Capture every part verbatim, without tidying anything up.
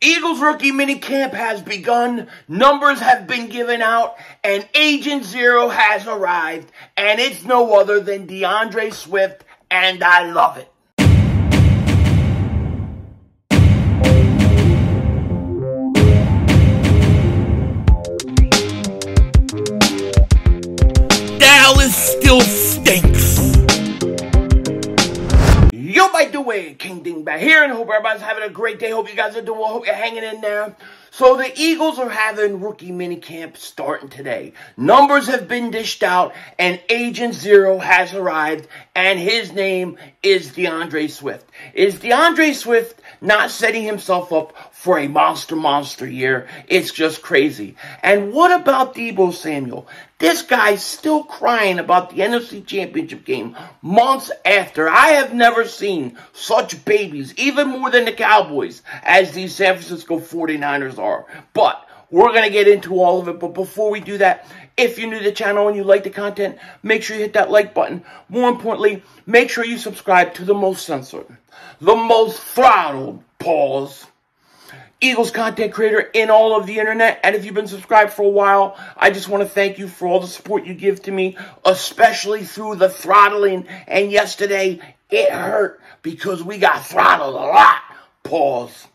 Eagles rookie minicamp has begun, numbers have been given out, and Agent Zero has arrived, and it's no other than D'Andre Swift, and I love it. Dallas still stinks. Yo, by the way, King Dingbat here, and hope everybody's having a great day. Hope you guys are doing well. Hope you're hanging in there. So the Eagles are having rookie minicamp starting today. Numbers have been dished out, and Agent Zero has arrived, and his name is D'Andre Swift. Is D'Andre Swift not setting himself up for a monster, monster year? It's just crazy. And what about Deebo Samuel? This guy's still crying about the N F C Championship game months after. I have never seen such babies, even more than the Cowboys, as these San Francisco forty-niners are. But we're going to get into all of it. But before we do that, if you're new to the channel and you like the content, make sure you hit that like button. More importantly, make sure you subscribe to the most censored, the most throttled, pause, Eagles content creator in all of the internet. And if you've been subscribed for a while, I just want to thank you for all the support you give to me, especially through the throttling. And yesterday, it hurt because we got throttled a lot. Pause.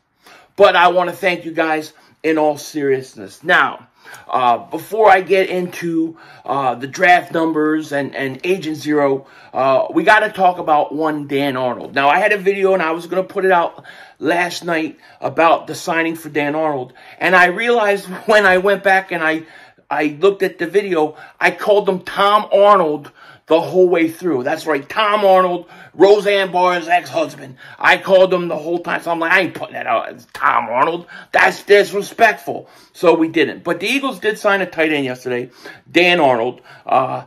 But I want to thank you guys in all seriousness. Now, uh, before I get into uh, the draft numbers and, and Agent Zero, uh, we got to talk about one Dan Arnold. Now, I had a video and I was going to put it out last night about the signing for Dan Arnold, and I realized when I went back and I I looked at the video, I called him Tom Arnold the whole way through. That's right, Tom Arnold, Roseanne Barr's ex-husband. I called him the whole time, so I'm like, I ain't putting that out as Tom Arnold. That's disrespectful. So we didn't. But the Eagles did sign a tight end yesterday, Dan Arnold. Uh,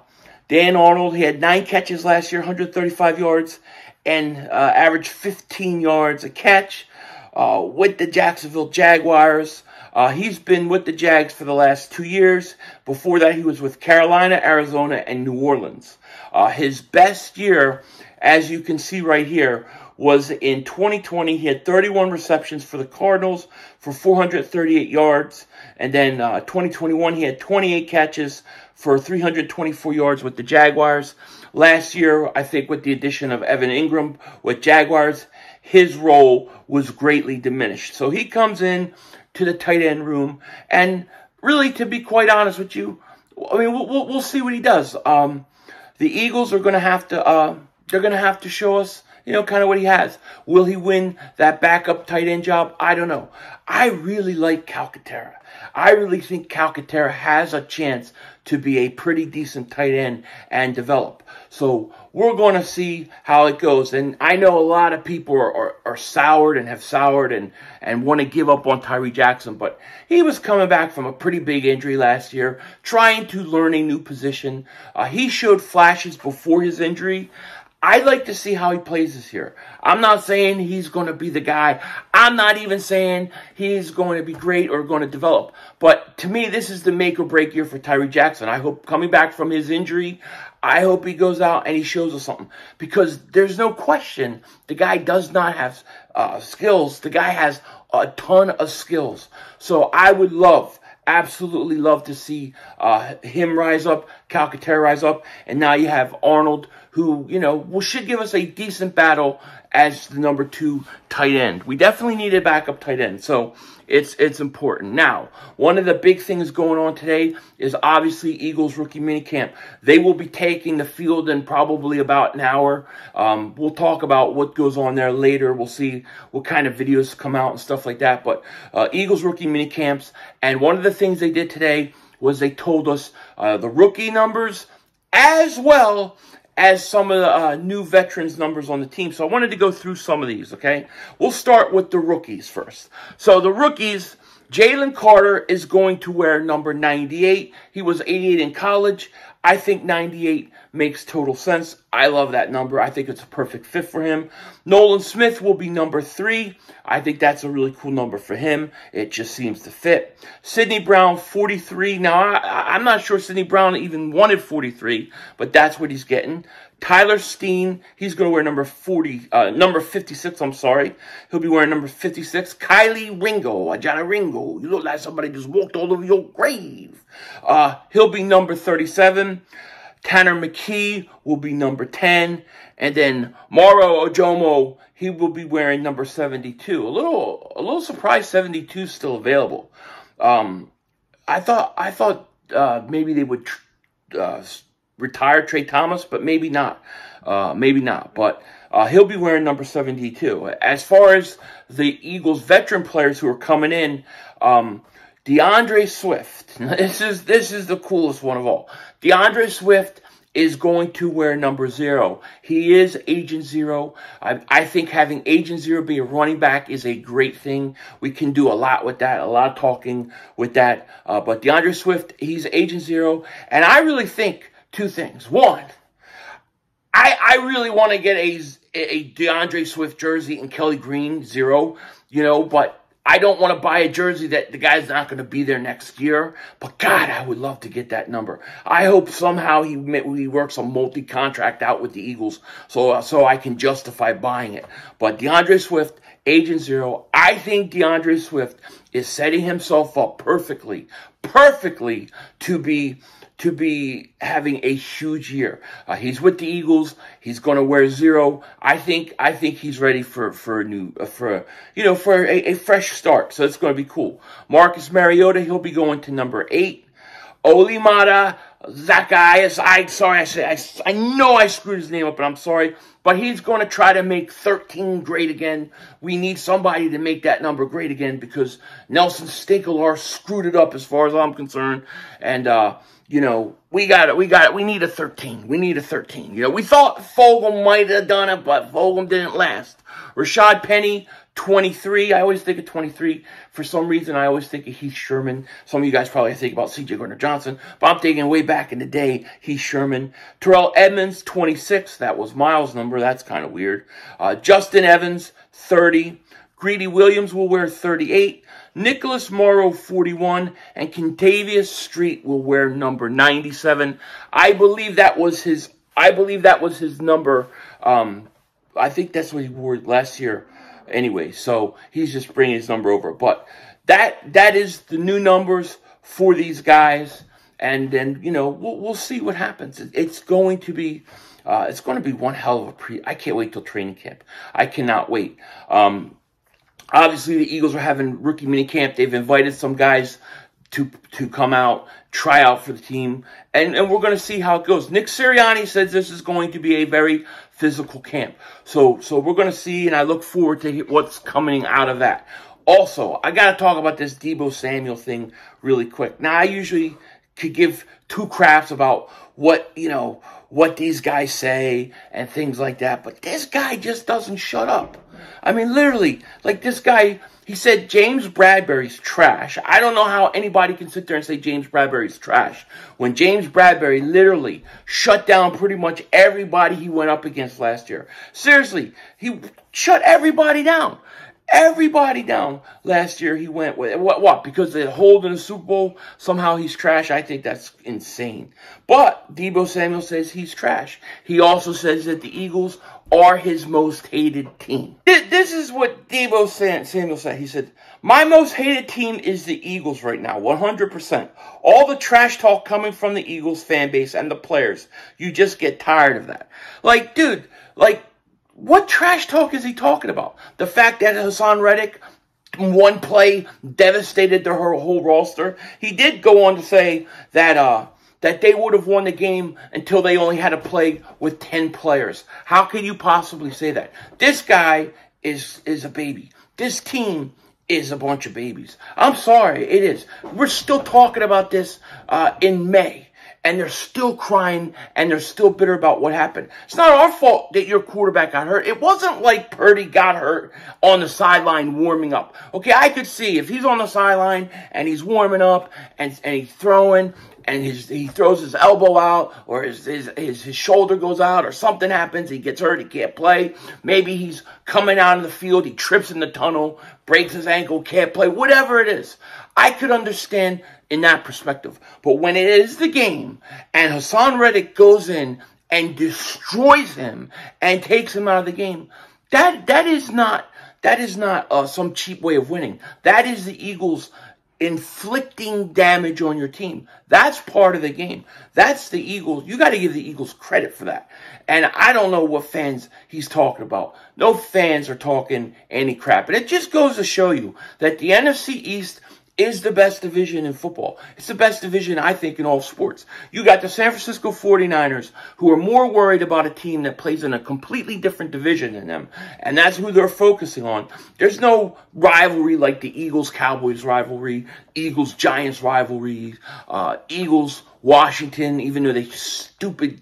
Dan Arnold, he had nine catches last year, one hundred thirty-five yards, and uh, averaged fifteen yards a catch uh, with the Jacksonville Jaguars. Uh, he's been with the Jags for the last two years. Before that, he was with Carolina, Arizona, and New Orleans. Uh, his best year, as you can see right here, was in twenty twenty. He had thirty-one receptions for the Cardinals for four hundred thirty-eight yards. And then uh, twenty twenty-one, he had twenty-eight catches for three hundred twenty-four yards with the Jaguars. Last year, I think with the addition of Evan Ingram with Jaguars, his role was greatly diminished. So he comes in to the tight end room, and really, to be quite honest with you, I mean, we'll, we'll see what he does. Um, the Eagles are going to have to, uh, they're going to have to show us, you know, kind of what he has. Will he win that backup tight end job? I don't know. I really like Calcaterra. I really think Calcaterra has a chance to be a pretty decent tight end and develop. So we're going to see how it goes. And I know a lot of people are, are, are soured and have soured and, and want to give up on Tyree Jackson. But he was coming back from a pretty big injury last year, trying to learn a new position. Uh, he showed flashes before his injury. I'd like to see how he plays this year. I'm not saying he's going to be the guy. I'm not even saying he's going to be great or going to develop. But to me, this is the make or break year for Tyree Jackson. I hope coming back from his injury, I hope he goes out and he shows us something. Because there's no question the guy does not have uh, skills. The guy has a ton of skills. So I would love, absolutely love to see uh, him rise up, Calcaterra rise up, and now you have Arnold, who, you know, should give us a decent battle as the number two tight end. We definitely need a backup tight end, so it's it's important. Now, one of the big things going on today is obviously Eagles rookie minicamp. They will be taking the field in probably about an hour. Um, we'll talk about what goes on there later. We'll see what kind of videos come out and stuff like that. But uh, Eagles rookie minicamps, and one of the things they did today was they told us uh, the rookie numbers as well as some of the uh, new veterans numbers on the team. So I wanted to go through some of these, okay? We'll start with the rookies first. So the rookies, Jalen Carter is going to wear number ninety-eight. He was eighty-eight in college. I think ninety-eight makes total sense. I love that number. I think it's a perfect fit for him. Nolan Smith will be number three. I think that's a really cool number for him. It just seems to fit. Sydney Brown, forty-three. Now, I, I'm not sure Sydney Brown even wanted forty-three, but that's what he's getting. Tyler Steen, he's going to wear number forty, uh, number fifty-six, I'm sorry. He'll be wearing number fifty-six. Kylie Ringo, Jonah Ringo, you look like somebody just walked all over your grave. Uh, he'll be number thirty-seven. Tanner McKee will be number ten. And then Mauro Ojomo, he will be wearing number seventy-two. A little, a little surprised seventy-two is still available. Um, I thought, I thought uh, maybe they would uh, retire Trey Thomas, but maybe not. Uh, maybe not. But uh, he'll be wearing number seventy-two. As far as the Eagles veteran players who are coming in, um, D'Andre Swift. This is this is the coolest one of all. D'Andre Swift is going to wear number zero. He is Agent Zero. I, I think having Agent Zero be a running back is a great thing. We can do a lot with that, a lot of talking with that. Uh, but D'Andre Swift, he's Agent Zero. And I really think two things. One, I, I really want to get a, a D'Andre Swift jersey and Kelly Green Zero, you know, but I don't want to buy a jersey that the guy's not going to be there next year. But, God, I would love to get that number. I hope somehow he, he works a multi-contract out with the Eagles so, uh, so I can justify buying it. But D'Andre Swift, Agent Zero, I think D'Andre Swift is setting himself up perfectly, perfectly to be to be having a huge year. Uh, he's with the Eagles. He's going to wear zero. I think I think he's ready for for a new uh, for you know for a, a fresh start. So it's going to be cool. Marcus Mariota, he'll be going to number eight. Olimata Zacchaeus, I sorry I said I I know I screwed his name up, but I'm sorry. But he's going to try to make thirteen great again. We need somebody to make that number great again because Nelson Stiglar screwed it up as far as I'm concerned. And uh you know, we got it. We got it. We need a thirteen. We need a thirteen. You know, we thought Fulgham might have done it, but Fulgham didn't last. Rashad Penny, twenty-three. I always think of twenty-three. For some reason, I always think of Heath Sherman. Some of you guys probably think about C J Gardner-Johnson, but I'm thinking way back in the day, Heath Sherman. Terrell Edmonds, twenty-six. That was Miles' number. That's kind of weird. Uh, Justin Evans, thirty. Greedy Williams will wear thirty-eight. Nicholas Morrow, forty-one, and Kentavious Street will wear number ninety-seven. I believe that was his. I believe that was his number. Um, I think that's what he wore last year. Anyway, so he's just bringing his number over. But that that is the new numbers for these guys, and then you know we'll we'll see what happens. It's going to be. Uh, it's going to be one hell of a pre. I can't wait till training camp. I cannot wait. Um, Obviously, the Eagles are having rookie minicamp. They've invited some guys to to come out, try out for the team, and, and we're going to see how it goes. Nick Sirianni says this is going to be a very physical camp. So, so we're going to see, and I look forward to what's coming out of that. Also, I got to talk about this Deebo Samuel thing really quick. Now, I usually could give two craps about what, you know, what these guys say and things like that. But this guy just doesn't shut up. I mean, literally, like this guy, he said James Bradberry's trash. I don't know how anybody can sit there and say James Bradberry's trash when James Bradberry literally shut down pretty much everybody he went up against last year. Seriously, he shut everybody down. Everybody down last year he went with. What? What? Because they hold in the Super Bowl, somehow he's trash. I think that's insane. But Deebo Samuel says he's trash. He also says that the Eagles are his most hated team. This is what Deebo Samuel said. He said, my most hated team is the Eagles right now, one hundred percent. All the trash talk coming from the Eagles fan base and the players. You just get tired of that. Like, dude, like, what trash talk is he talking about? The fact that Hassan Reddick, one play, devastated their whole roster. He did go on to say that uh, that they would have won the game until they only had to play with ten players. How can you possibly say that? This guy is, is a baby. This team is a bunch of babies. I'm sorry, it is. We're still talking about this uh, in May. And they're still crying, and they're still bitter about what happened. It's not our fault that your quarterback got hurt. It wasn't like Purdy got hurt on the sideline warming up. Okay, I could see if he's on the sideline, and he's warming up, and, and he's throwing, and his, he throws his elbow out, or his, his, his, his shoulder goes out, or something happens, he gets hurt, he can't play. Maybe he's coming out of the field, he trips in the tunnel, breaks his ankle, can't play, whatever it is. I could understand in that perspective. But when it is the game and Hassan Reddick goes in and destroys him and takes him out of the game. That that is not that is not uh, some cheap way of winning. That is the Eagles inflicting damage on your team. That's part of the game. That's the Eagles. You got to give the Eagles credit for that. And I don't know what fans he's talking about. No fans are talking any crap. And it just goes to show you that the N F C East is the best division in football. It's the best division, I think, in all sports. You got the San Francisco forty-niners, who are more worried about a team that plays in a completely different division than them, and that's who they're focusing on. There's no rivalry like the Eagles-Cowboys rivalry, Eagles-Giants rivalry, uh, Eagles-Washington, even though they stupid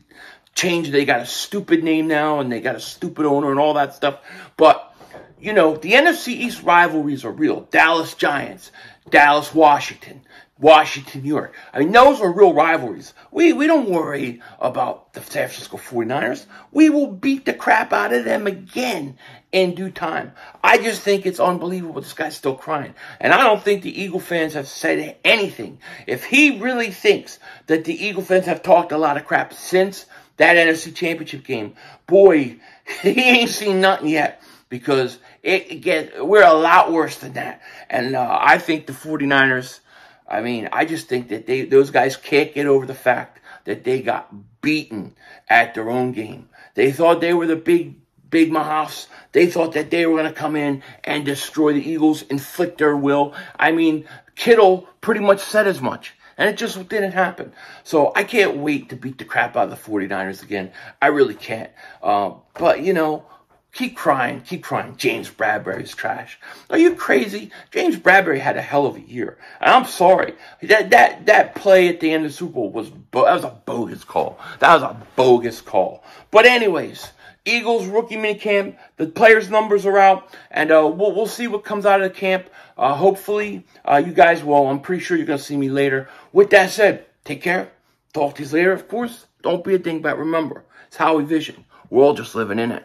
change, they got a stupid name now, and they got a stupid owner and all that stuff, but you know, the N F C East rivalries are real. Dallas Giants, Dallas Washington, Washington New York. I mean, those are real rivalries. We we don't worry about the San Francisco forty-niners. We will beat the crap out of them again in due time. I just think it's unbelievable. This guy's still crying. And I don't think the Eagle fans have said anything. If he really thinks that the Eagle fans have talked a lot of crap since that N F C Championship game, boy, he ain't seen nothing yet. Because it, it get, we're a lot worse than that. And uh, I think the forty-niners, I mean, I just think that they those guys can't get over the fact that they got beaten at their own game. They thought they were the big, big Mahofs. They thought that they were going to come in and destroy the Eagles, inflict their will. I mean, Kittle pretty much said as much. And it just didn't happen. So I can't wait to beat the crap out of the forty-niners again. I really can't. Uh, but, you know, keep crying, keep crying. James Bradberry's trash. Are you crazy? James Bradberry had a hell of a year. And I'm sorry. That that that play at the end of the Super Bowl was bo that was a bogus call. That was a bogus call. But anyways, Eagles rookie minicamp. The players' numbers are out, and uh, we'll we'll see what comes out of the camp. Uh, hopefully, uh, you guys will. I'm pretty sure you're gonna see me later. With that said, take care. Talk to you later, of course. Don't be a dingbat. Remember, it's how we vision. We're all just living in it.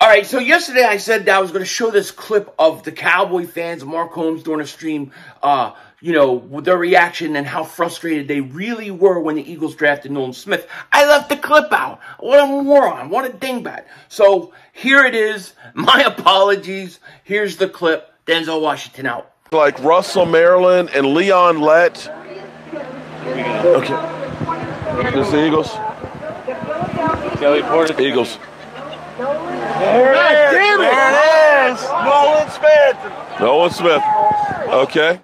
All right, so yesterday I said that I was going to show this clip of the Cowboy fans, Mark Holmes, during a stream, uh, you know, their reaction and how frustrated they really were when the Eagles drafted Nolan Smith. I left the clip out. What a moron. What a dingbat. So here it is. My apologies. Here's the clip. Denzel Washington out. Like Russell Maryland and Leon Lett. Okay. This is the Eagles. Kelly Porter. Eagles. There it is. There it is. Nolan Smith. Nolan Smith. Okay.